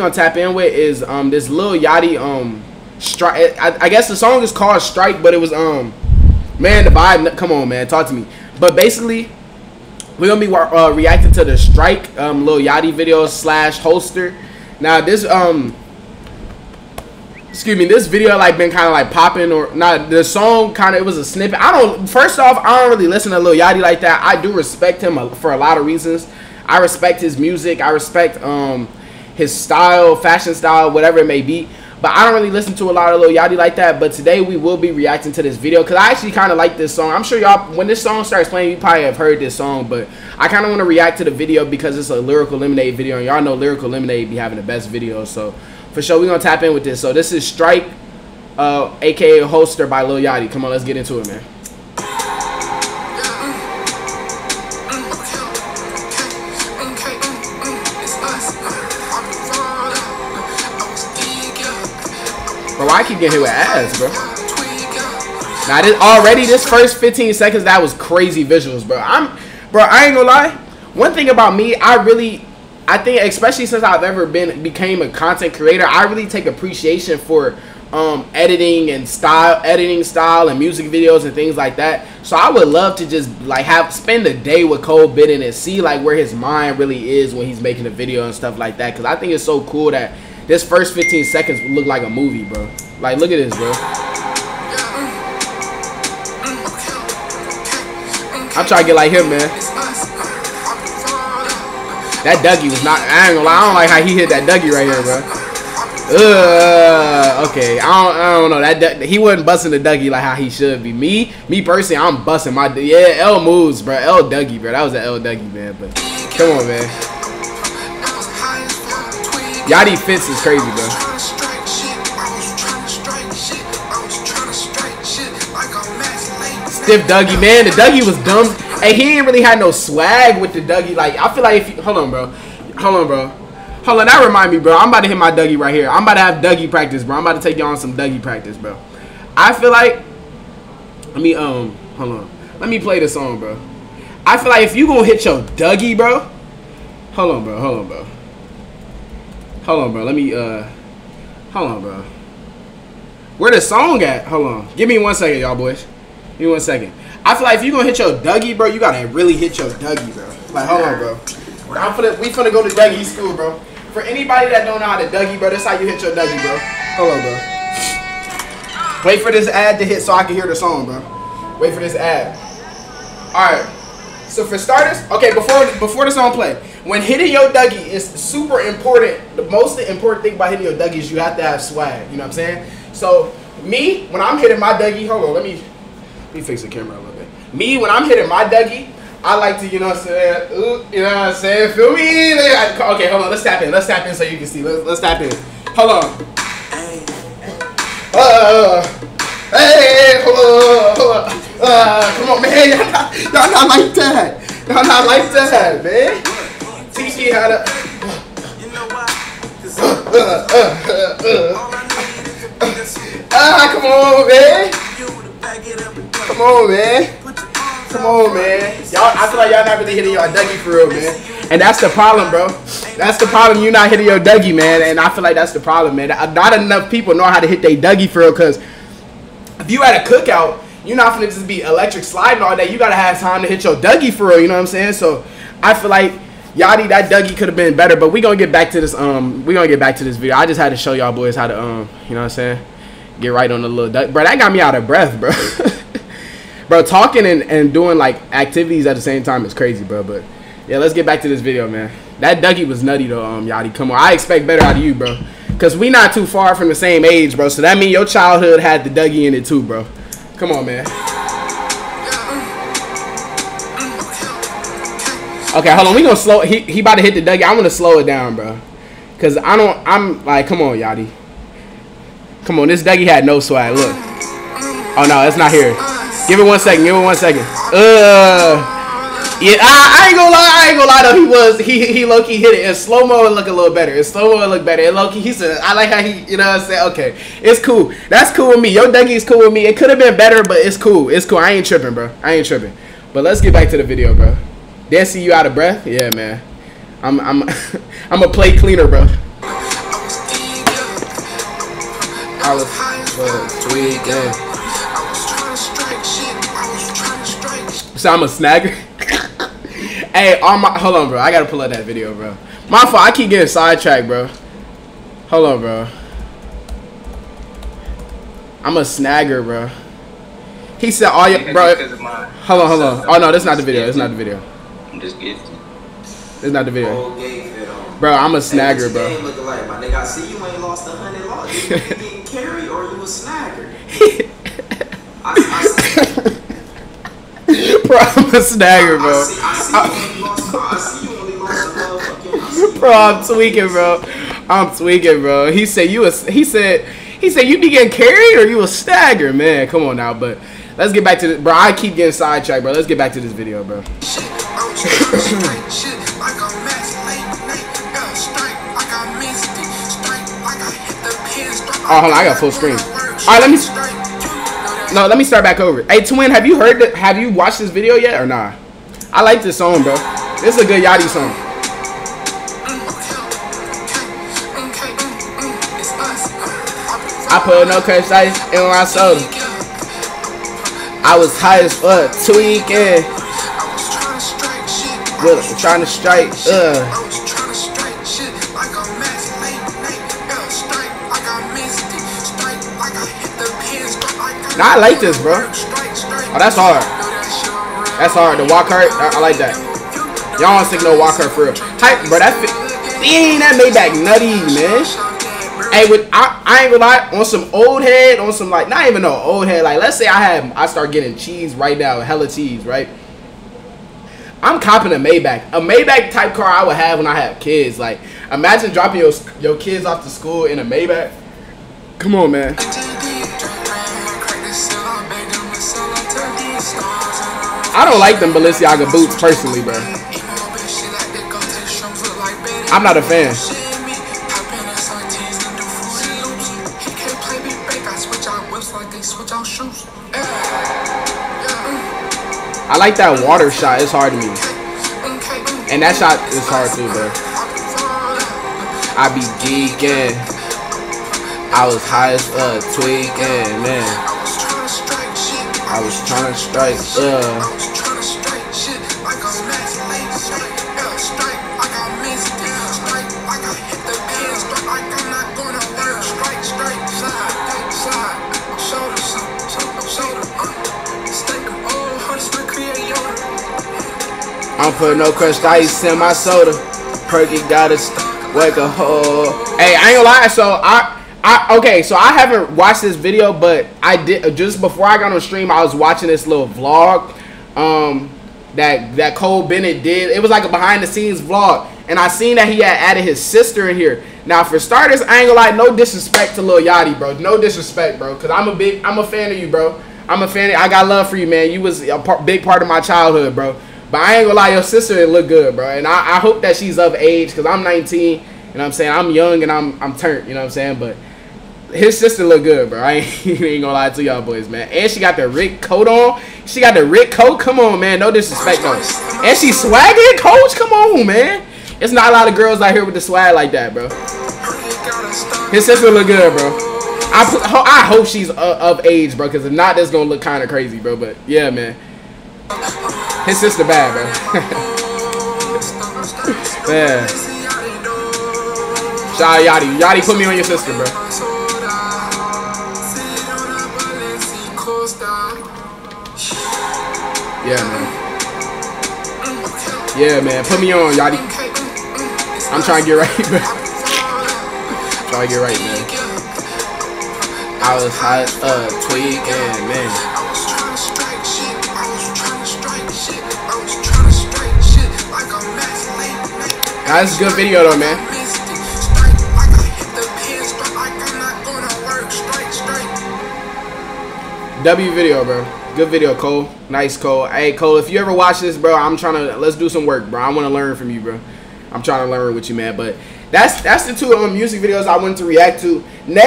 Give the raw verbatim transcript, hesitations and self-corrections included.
Gonna tap in with is um this Lil Yachty um Strike. I, I guess the song is called Strike, but it was um man the vibe. Come on, man, talk to me. But basically, we're gonna be uh, reacting to the Strike um Lil Yachty video slash Holster. Now this um excuse me, this video like been kind of like popping or not. The song kind of it was a snippet. I don't. First off, I don't really listen to Lil Yachty like that. I do respect him for a lot of reasons. I respect his music. I respect um. his style, fashion style, whatever it may be. But I don't really listen to a lot of Lil Yachty like that. But today we will be reacting to this video because I actually kind of like this song. I'm sure y'all, when this song starts playing, you probably have heard this song. But I kind of want to react to the video because it's a Lyrical Lemonade video. And y'all know Lyrical Lemonade be having the best videos. So for sure, we're going to tap in with this. So this is Strike, uh, a k a. Holster by Lil Yachty. Come on, let's get into it, man. Bro, I keep getting hit with ass, bro. Now, this, already, this first fifteen seconds, that was crazy visuals, bro. I'm, bro, I ain't gonna lie. One thing about me, I really, I think, especially since I've ever been, became a content creator, I really take appreciation for um, editing and style, editing style and music videos and things like that. So I would love to just, like, have, spend a day with Cole Bennett and see, like, where his mind really is when he's making a video and stuff like that. Because I think it's so cool that this first fifteen seconds would look like a movie, bro. Like, look at this, bro. I'm trying to get like him, man. That Dougie was not... I ain't gonna lie. I don't like how he hit that Dougie right here, bro. Ugh. Okay. I don't, I don't know. That He wasn't busting the Dougie like how he should be. Me, me personally, I'm busting my... Yeah, L moves, bro. L Dougie, bro. That was an L Dougie, man. But come on, man. Yachty fits is crazy, bro. Stiff Dougie, man. The Dougie was dumb. Hey, he ain't really had no swag with the Dougie. Like, I feel like if you... Hold on, bro. Hold on, bro. Hold on. That remind me, bro. I'm about to hit my Dougie right here. I'm about to have Dougie practice, bro. I'm about to take y'all on some Dougie practice, bro. I feel like... Let me, um... Hold on. Let me play this song, bro. I feel like if you gonna hit your Dougie, bro... Hold on, bro. Hold on, bro. Hold on, bro. Let me, uh, hold on, bro. Where the song at? Hold on. Give me one second, y'all boys. Give me one second. I feel like if you're going to hit your Dougie, bro, you got to really hit your Dougie, bro. Like, hold on, bro. I'm finna, we finna go to Dougie school, bro. For anybody that don't know how to Dougie, bro, that's how you hit your Dougie, bro. Hold on, bro. Wait for this ad to hit so I can hear the song, bro. Wait for this ad. All right. So for starters, okay, before before the song play, when hitting your Dougie is super important. The most important thing about hitting your Dougie is you have to have swag. You know what I'm saying? So me, when I'm hitting my Dougie, hold on, let me let me fix the camera a little bit. Me, when I'm hitting my Dougie, I like to, you know what I'm saying? Ooh, you know what I'm saying? Feel me? Okay, hold on, let's tap in. Let's tap in so you can see. Let's let's tap in. Hold on. Uh Hey, hold on, hold on. Uh, come on, man. Y'all not, not like that. Y'all not like that, man. Teach me how to. Uh, uh, uh, uh, uh. Ah, come on, man. Come on, man. Come on, man. Y'all, I feel like y'all not really hitting y'all Dougie for real, man. And that's the problem, bro. That's the problem. You're not hitting your Dougie, man. And I feel like that's the problem, man. Not enough people know how to hit their Dougie for real, because if you at a cookout, you're not finna just be electric sliding all day. You gotta have time to hit your Dougie for real. You know what I'm saying? So I feel like Yachty, that Dougie could have been better. But we gonna get back to this. Um, we gonna get back to this video. I just had to show y'all boys how to um, you know what I'm saying? Get right on the little Dougie, bro. That got me out of breath, bro. Bro, talking and and doing like activities at the same time is crazy, bro. But yeah, let's get back to this video, man. That Dougie was nutty though. Um, Yachty, come on. I expect better out of you, bro. Cause we not too far from the same age, bro. So that mean your childhood had the Dougie in it too, bro. Come on, man. Okay, hold on. We gonna slow. He he about to hit the Dougie. I wanna slow it down, bro. Cause I don't. I'm like, come on, Yachty. Come on, this Dougie had no swag. Look. Oh no, it's not here. Give it one second. Give it one second. Uh. Yeah, I, I ain't gonna lie, I ain't gonna lie though, he was, he, he low-key hit it. In slow-mo, it look a little better. In slow-mo, it look better. In low-key, he said, I like how he, you know what I'm saying, okay, it's cool. That's cool with me. Your Dougie's cool with me. It could have been better, but it's cool. It's cool. I ain't tripping, bro. I ain't tripping. But let's get back to the video, bro. Did I see you out of breath? Yeah, man. I'm, I'm, I'm a plate cleaner, bro. dollars for a twig game. I was trying to strike shit. I was trying to strike shit. So I'm a snagger? Hey, all my, hold on, bro. I gotta pull up that video, bro. My fault. I keep getting sidetracked, bro. Hold on, bro. I'm a snagger, bro. He said, "All your bro." Hold on, hold on. Oh no, that's not the video. It's not the video. I'm just gifted. It's not the video. Bro, I'm a snagger, bro. My nigga, I see you ain't lost a hundred dollars. You didn't carry, or you a snagger. Bro, I'm a snagger, bro. I see you only lost. Bro, I'm tweaking, bro. I'm tweaking, bro. He said you a. He said. He said you be getting carried or you a snagger, man. Come on now, but let's get back to this, bro. I keep getting sidetracked, bro. Let's get back to this video, bro. Oh, hold on, I got full screen. All right, let me. No, let me start back over. Hey, Twin, have you heard? The, have you watched this video yet or nah? I like this song, bro. This is a good Yachty song. I put no curse ice in my soda. I was high as fuck, tweaking. With trying to strike, uh. Nah, I like this, bro. Oh, that's hard. That's hard. The walk hurt, I, I like that. Y'all don't sick no walk hurt for real. Type, bro, that fit. Dang, that Maybach nutty, man. Hey, with I, I ain't gonna lie, on some old head, on some like not even no old head. Like, let's say I have I start getting cheese right now, hella cheese, right? I'm copping a Maybach, a Maybach type car I would have when I have kids. Like, imagine dropping your your kids off to school in a Maybach. Come on, man. I don't like them Balenciaga boots personally, bro. I'm not a fan. I like that water shot. It's hard to me. And that shot is hard too, bro. I be geeking. I was high as uh tweaking, man. I was trying to strike uh I'm putting no crushed ice in my soda. Perky gotta wake a hole. Hey, I ain't gonna lie. So I, I okay. So I haven't watched this video, but I did just before I got on stream. I was watching this little vlog, um, that that Cole Bennett did. It was like a behind the scenes vlog, and I seen that he had added his sister in here. Now, for starters, I ain't gonna lie. No disrespect to Lil Yachty, bro. No disrespect, bro. Cause I'm a big, I'm a fan of you, bro. I'm a fan. Of, I got love for you, man. You was a par big part of my childhood, bro. But I ain't gonna lie, your sister it look good, bro. And I, I hope that she's of age, cause I'm nineteen, and you know I'm saying I'm young and I'm I'm turnt, you know what I'm saying. But his sister look good, bro. I ain't, ain't gonna lie to y'all boys, man. And she got the Rick coat on. She got the Rick coat. Come on, man. No disrespect though. And she swagging, coach. Come on, man. It's not a lot of girls out here with the swag like that, bro. His sister look good, bro. I put, I hope she's of age, bro. Cause if not, that's gonna look kind of crazy, bro. But yeah, man. His sister bad, bro. Man. Shout out Yachty. Yachty, put me on your sister, bro. Yeah, man. Yeah, man. Put me on, Yachty. I'm trying to get right, bro. Trying to get right, man. I was hot, uh, tweaking, man. Nah, that's a good video though, man. W video, bro. Good video, Cole. Nice, Cole. Hey, Cole, if you ever watch this, bro, I'm trying to let's do some work, bro. I want to learn from you, bro. I'm trying to learn with you, man. But that's that's the two um, music videos I wanted to react to. Next